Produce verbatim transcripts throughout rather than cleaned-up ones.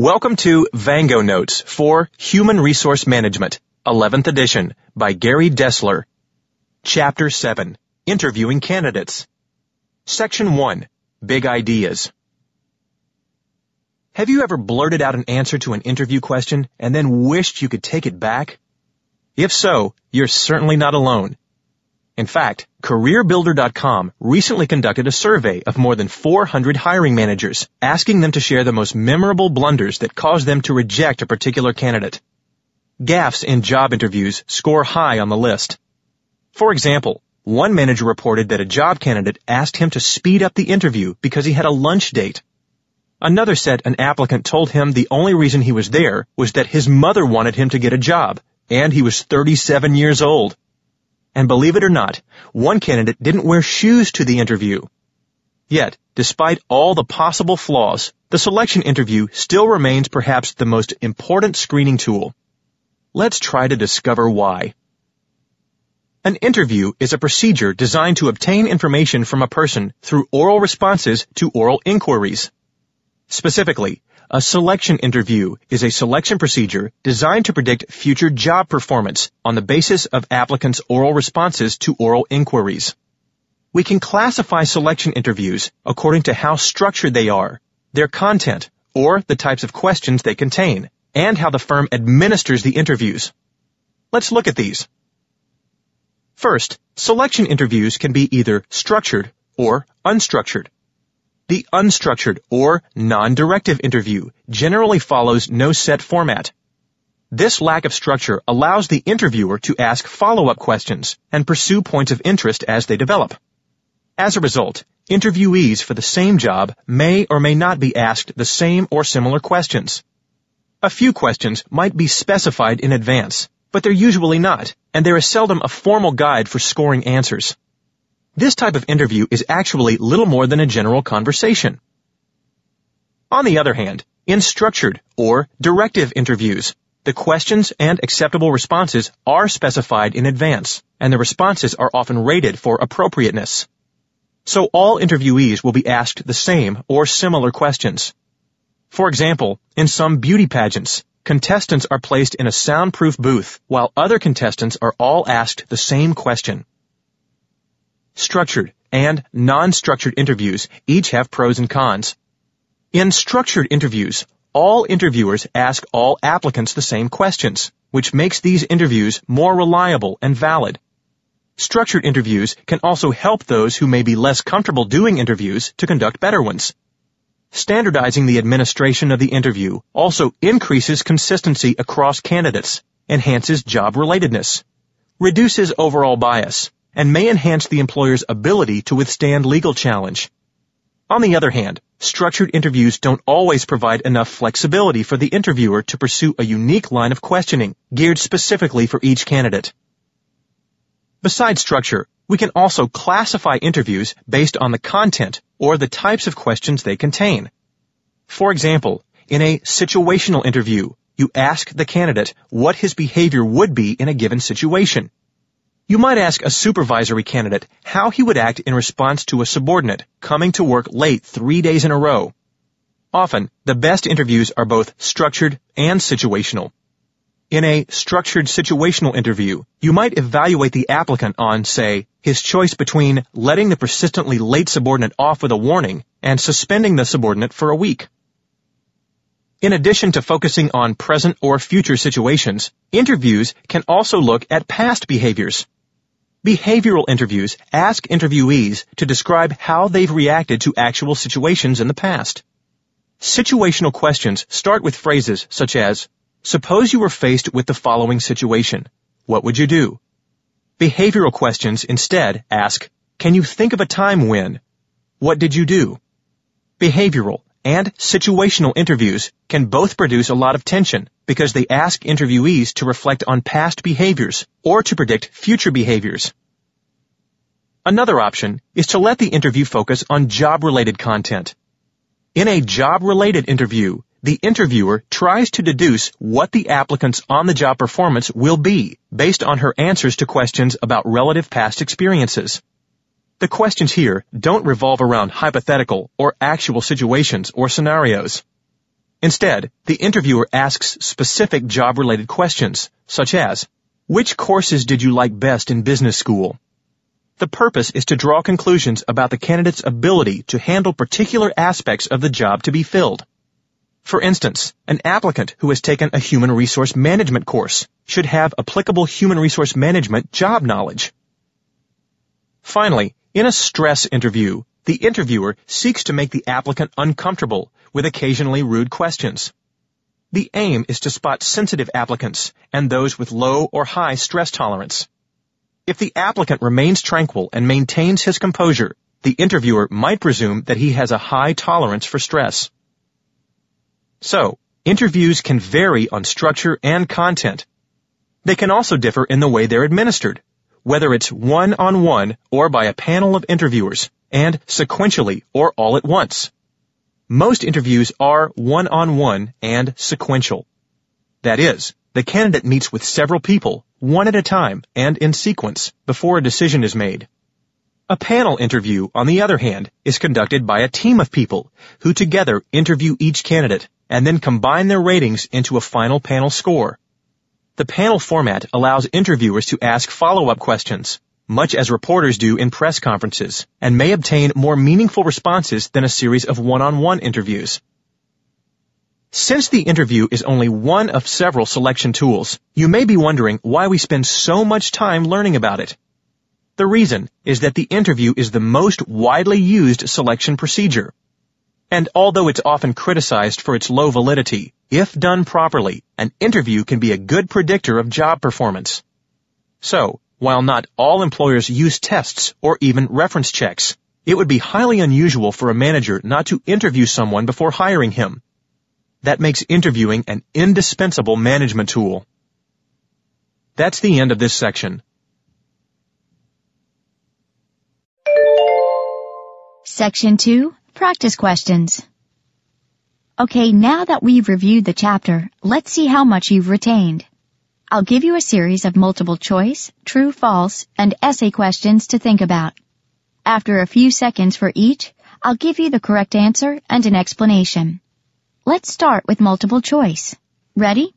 Welcome to VangoNotes for Human Resource Management, eleventh edition, by Gary Dessler. Chapter seven, Interviewing Candidates. Section one, Big Ideas. Have you ever blurted out an answer to an interview question and then wished you could take it back? If so, you're certainly not alone. In fact, Career Builder dot com recently conducted a survey of more than four hundred hiring managers, asking them to share the most memorable blunders that caused them to reject a particular candidate. Gaffes in job interviews score high on the list. For example, one manager reported that a job candidate asked him to speed up the interview because he had a lunch date. Another said an applicant told him the only reason he was there was that his mother wanted him to get a job, and he was thirty-seven years old. And believe it or not, one candidate didn't wear shoes to the interview. Yet, despite all the possible flaws, the selection interview still remains perhaps the most important screening tool. Let's try to discover why. An interview is a procedure designed to obtain information from a person through oral responses to oral inquiries. Specifically, a selection interview is a selection procedure designed to predict future job performance on the basis of applicants' oral responses to oral inquiries. We can classify selection interviews according to how structured they are, their content, or the types of questions they contain, and how the firm administers the interviews. Let's look at these. First, selection interviews can be either structured or unstructured. The unstructured or non-directive interview generally follows no set format. This lack of structure allows the interviewer to ask follow-up questions and pursue points of interest as they develop. As a result, interviewees for the same job may or may not be asked the same or similar questions. A few questions might be specified in advance, but they're usually not, and there is seldom a formal guide for scoring answers. This type of interview is actually little more than a general conversation. On the other hand, in structured or directive interviews, the questions and acceptable responses are specified in advance, and the responses are often rated for appropriateness. So all interviewees will be asked the same or similar questions. For example, in some beauty pageants, contestants are placed in a soundproof booth, while other contestants are all asked the same question. Structured and non-structured interviews each have pros and cons. In structured interviews, all interviewers ask all applicants the same questions, which makes these interviews more reliable and valid. Structured interviews can also help those who may be less comfortable doing interviews to conduct better ones. Standardizing the administration of the interview also increases consistency across candidates, enhances job relatedness, reduces overall bias, and may enhance the employer's ability to withstand legal challenge. On the other hand, structured interviews don't always provide enough flexibility for the interviewer to pursue a unique line of questioning geared specifically for each candidate. Besides structure, we can also classify interviews based on the content or the types of questions they contain. For example, in a situational interview, you ask the candidate what his behavior would be in a given situation. You might ask a supervisory candidate how he would act in response to a subordinate coming to work late three days in a row. Often, the best interviews are both structured and situational. In a structured situational interview, you might evaluate the applicant on, say, his choice between letting the persistently late subordinate off with a warning and suspending the subordinate for a week. In addition to focusing on present or future situations, interviews can also look at past behaviors. Behavioral interviews ask interviewees to describe how they've reacted to actual situations in the past. Situational questions start with phrases such as, "Suppose you were faced with the following situation. What would you do?" Behavioral questions instead ask, "Can you think of a time when? What did you do?" Behavioral and situational interviews can both produce a lot of tension because they ask interviewees to reflect on past behaviors or to predict future behaviors. Another option is to let the interview focus on job-related content. In a job-related interview, the interviewer tries to deduce what the applicant's on-the-job performance will be based on her answers to questions about relative past experiences. The questions here don't revolve around hypothetical or actual situations or scenarios. Instead, the interviewer asks specific job-related questions, such as, which courses did you like best in business school? The purpose is to draw conclusions about the candidate's ability to handle particular aspects of the job to be filled. For instance, an applicant who has taken a human resource management course should have applicable human resource management job knowledge. Finally, in a stress interview, the interviewer seeks to make the applicant uncomfortable with occasionally rude questions. The aim is to spot sensitive applicants and those with low or high stress tolerance. If the applicant remains tranquil and maintains his composure, the interviewer might presume that he has a high tolerance for stress. So, interviews can vary on structure and content. They can also differ in the way they're administered, whether it's one-on-one or by a panel of interviewers, and sequentially or all at once. Most interviews are one-on-one and sequential. That is, the candidate meets with several people, one at a time and in sequence, before a decision is made. A panel interview, on the other hand, is conducted by a team of people who together interview each candidate and then combine their ratings into a final panel score. The panel format allows interviewers to ask follow-up questions, much as reporters do in press conferences, and may obtain more meaningful responses than a series of one-on-one interviews. Since the interview is only one of several selection tools, you may be wondering why we spend so much time learning about it. The reason is that the interview is the most widely used selection procedure. And although it's often criticized for its low validity, if done properly, an interview can be a good predictor of job performance. So, while not all employers use tests or even reference checks, it would be highly unusual for a manager not to interview someone before hiring him. That makes interviewing an indispensable management tool. That's the end of this section. Section two, Practice Questions. Okay, now that we've reviewed the chapter, let's see how much you've retained. I'll give you a series of multiple choice, true, false, and essay questions to think about. After a few seconds for each, I'll give you the correct answer and an explanation. Let's start with multiple choice. Ready?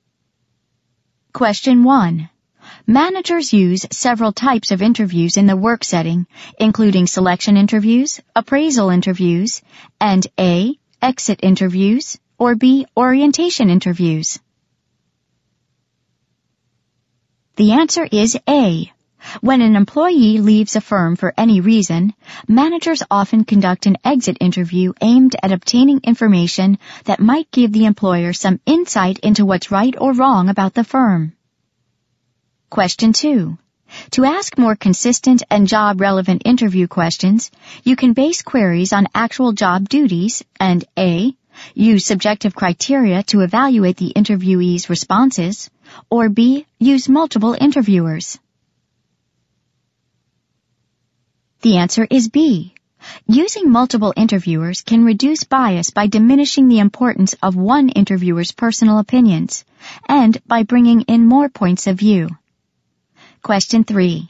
Question one. Managers use several types of interviews in the work setting, including selection interviews, appraisal interviews, and A, exit interviews, or B, orientation interviews. The answer is A. When an employee leaves a firm for any reason, managers often conduct an exit interview aimed at obtaining information that might give the employer some insight into what's right or wrong about the firm. Question two. To ask more consistent and job-relevant interview questions, you can base queries on actual job duties and A, use subjective criteria to evaluate the interviewee's responses, or B, use multiple interviewers. The answer is B. Using multiple interviewers can reduce bias by diminishing the importance of one interviewer's personal opinions and by bringing in more points of view. Question three.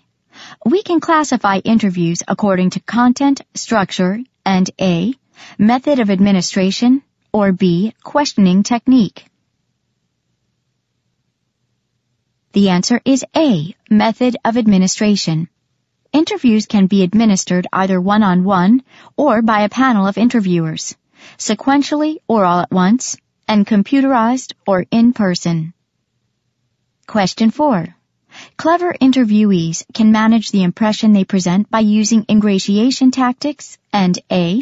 We can classify interviews according to content, structure, and A, method of administration, or B, questioning technique. The answer is A, method of administration. Interviews can be administered either one-on-one or by a panel of interviewers, sequentially or all at once, and computerized or in person. Question four. Clever interviewees can manage the impression they present by using ingratiation tactics and A,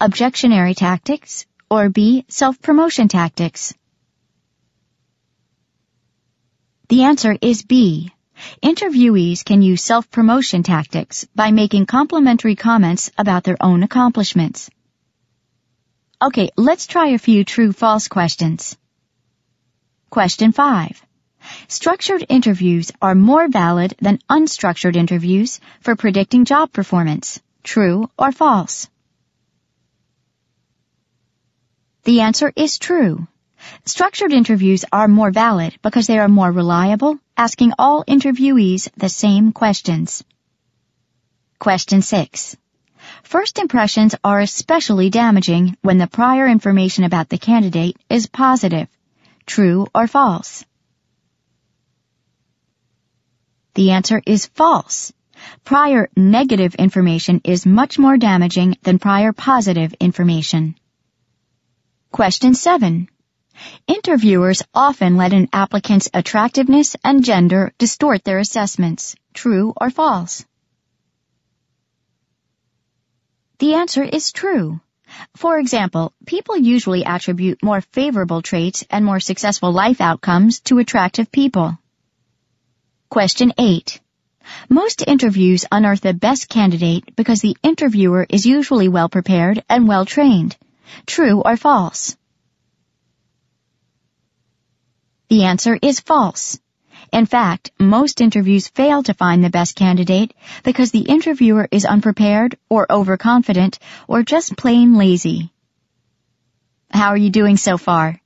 objectionary tactics, or B, self-promotion tactics. The answer is B. Interviewees can use self-promotion tactics by making complimentary comments about their own accomplishments. Okay, let's try a few true-false questions. Question five. Structured interviews are more valid than unstructured interviews for predicting job performance. True or false? The answer is true. Structured interviews are more valid because they are more reliable, asking all interviewees the same questions. Question six. First impressions are especially damaging when the prior information about the candidate is positive, true or false. The answer is false. Prior negative information is much more damaging than prior positive information. Question seven. Interviewers often let an applicant's attractiveness and gender distort their assessments. True or false? The answer is true. For example, people usually attribute more favorable traits and more successful life outcomes to attractive people. Question eight. Most interviews unearth the best candidate because the interviewer is usually well-prepared and well-trained. True or false? The answer is false. In fact, most interviews fail to find the best candidate because the interviewer is unprepared or overconfident or just plain lazy. How are you doing so far?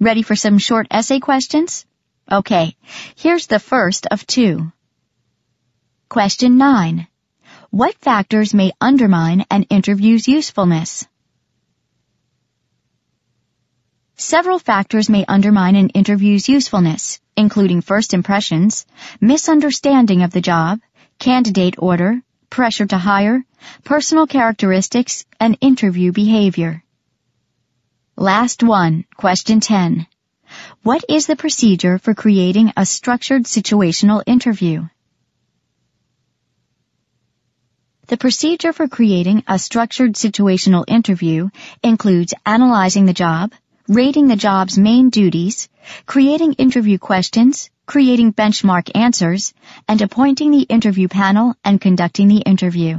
Ready for some short essay questions? Okay, here's the first of two. Question nine. What factors may undermine an interview's usefulness? Several factors may undermine an interview's usefulness, including first impressions, misunderstanding of the job, candidate order, pressure to hire, personal characteristics, and interview behavior. Last one, question ten. What is the procedure for creating a structured situational interview? The procedure for creating a structured situational interview includes analyzing the job, rating the job's main duties, creating interview questions, creating benchmark answers, and appointing the interview panel and conducting the interview.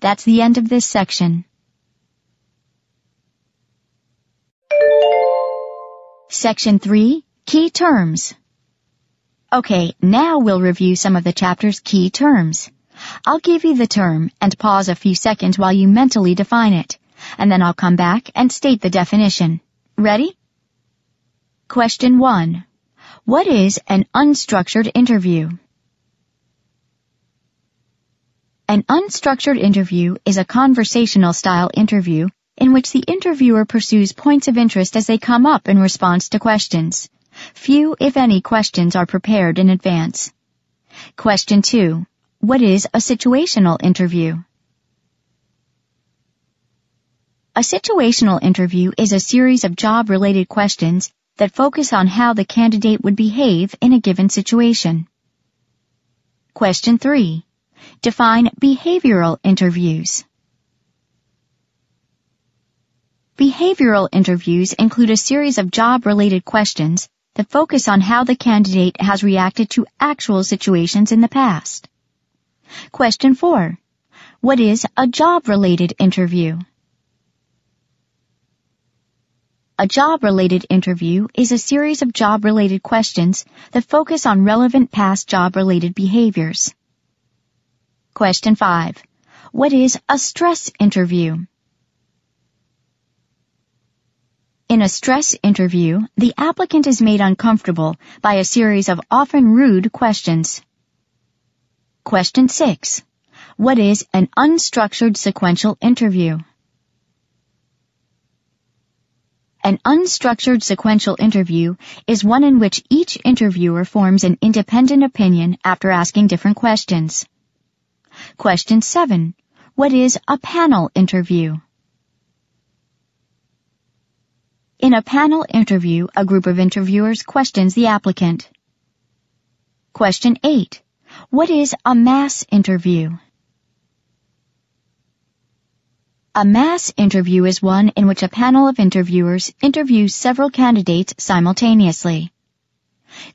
That's the end of this section. Section three, Key Terms. Okay, now we'll review some of the chapter's key terms. I'll give you the term and pause a few seconds while you mentally define it, and then I'll come back and state the definition. Ready? Question one. What is an unstructured interview? An unstructured interview is a conversational-style interview in which the interviewer pursues points of interest as they come up in response to questions. Few, if any, questions are prepared in advance. Question two. What is a situational interview? A situational interview is a series of job-related questions that focus on how the candidate would behave in a given situation. Question three. Define behavioral interviews. Behavioral interviews include a series of job-related questions that focus on how the candidate has reacted to actual situations in the past. Question four. What is a job-related interview? A job-related interview is a series of job-related questions that focus on relevant past job-related behaviors. Question five. What is a stress interview? In a stress interview, the applicant is made uncomfortable by a series of often rude questions. Question six. What is an unstructured sequential interview? An unstructured sequential interview is one in which each interviewer forms an independent opinion after asking different questions. Question seven. What is a panel interview? In a panel interview, a group of interviewers questions the applicant. Question eight. What is a mass interview? A mass interview is one in which a panel of interviewers interviews several candidates simultaneously.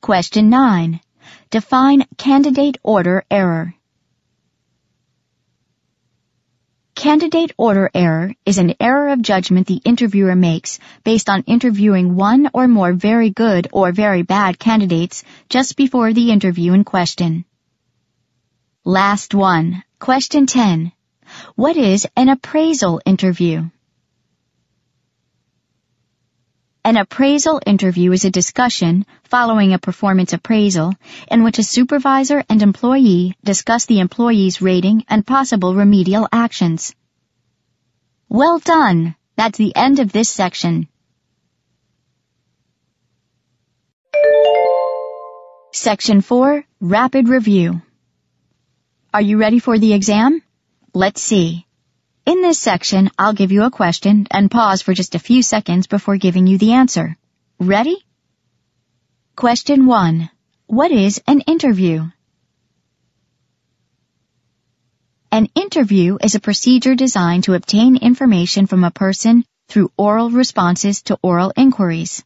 Question nine. Define candidate order error. Candidate order error is an error of judgment the interviewer makes based on interviewing one or more very good or very bad candidates just before the interview in question. Last one. Question ten. What is an appraisal interview? An appraisal interview is a discussion following a performance appraisal in which a supervisor and employee discuss the employee's rating and possible remedial actions. Well done! That's the end of this section. Section four, Rapid Review. Are you ready for the exam? Let's see. In this section, I'll give you a question and pause for just a few seconds before giving you the answer. Ready? Question one. What is an interview? An interview is a procedure designed to obtain information from a person through oral responses to oral inquiries.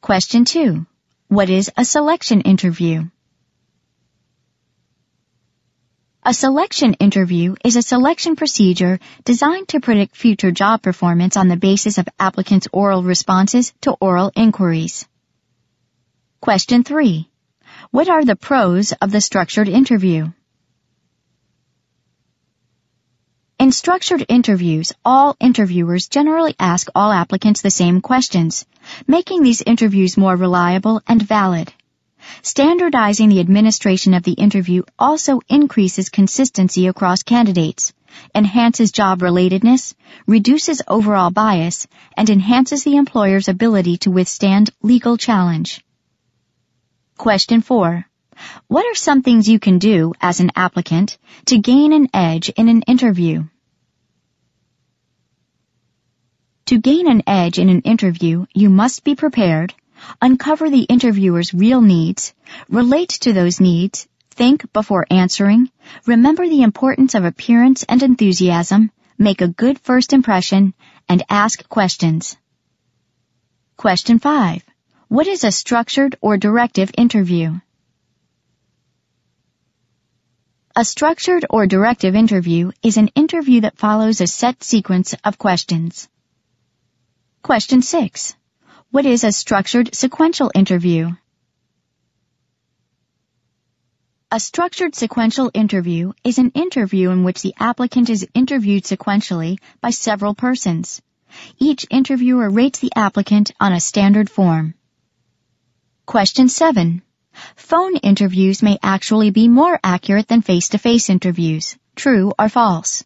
Question two. What is a selection interview? A selection interview is a selection procedure designed to predict future job performance on the basis of applicants' oral responses to oral inquiries. Question three. What are the pros of the structured interview? In structured interviews, all interviewers generally ask all applicants the same questions, making these interviews more reliable and valid. Standardizing the administration of the interview also increases consistency across candidates, enhances job relatedness, reduces overall bias, and enhances the employer's ability to withstand legal challenge. Question four. What are some things you can do as an applicant to gain an edge in an interview? To gain an edge in an interview, you must be prepared, uncover the interviewer's real needs, relate to those needs, think before answering, remember the importance of appearance and enthusiasm, make a good first impression, and ask questions. Question five. What is a structured or directive interview? A structured or directive interview is an interview that follows a set sequence of questions. Question six. What is a structured sequential interview? A structured sequential interview is an interview in which the applicant is interviewed sequentially by several persons. Each interviewer rates the applicant on a standard form. Question seven. Phone interviews may actually be more accurate than face-to-face interviews. True or false?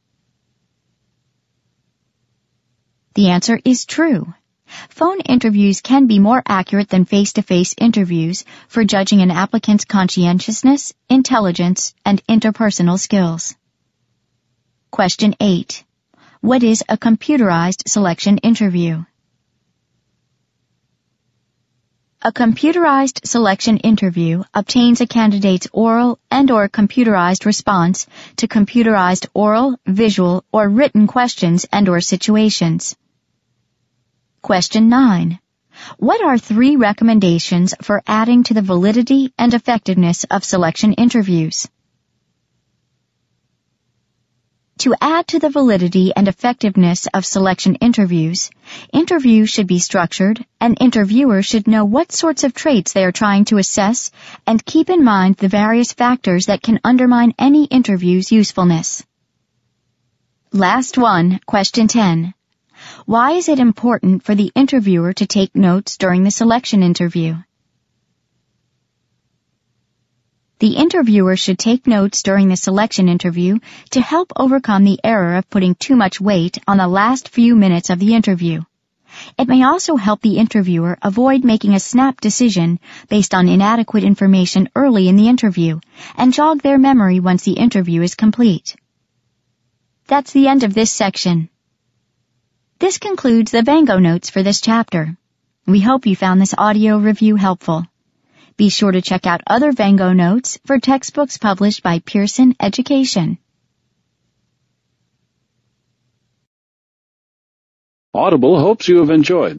The answer is true. Phone interviews can be more accurate than face-to-face interviews for judging an applicant's conscientiousness, intelligence, and interpersonal skills. Question eight. What is a computerized selection interview? A computerized selection interview obtains a candidate's oral and/or computerized response to computerized oral, visual, or written questions and/or situations. Question nine. What are three recommendations for adding to the validity and effectiveness of selection interviews? To add to the validity and effectiveness of selection interviews, interviews should be structured, and interviewers should know what sorts of traits they are trying to assess and keep in mind the various factors that can undermine any interview's usefulness. Last one, Question ten. Why is it important for the interviewer to take notes during the selection interview? The interviewer should take notes during the selection interview to help overcome the error of putting too much weight on the last few minutes of the interview. It may also help the interviewer avoid making a snap decision based on inadequate information early in the interview and jog their memory once the interview is complete. That's the end of this section. This concludes the VangoNotes for this chapter. We hope you found this audio review helpful. Be sure to check out other VangoNotes for textbooks published by Pearson Education. Audible hopes you have enjoyed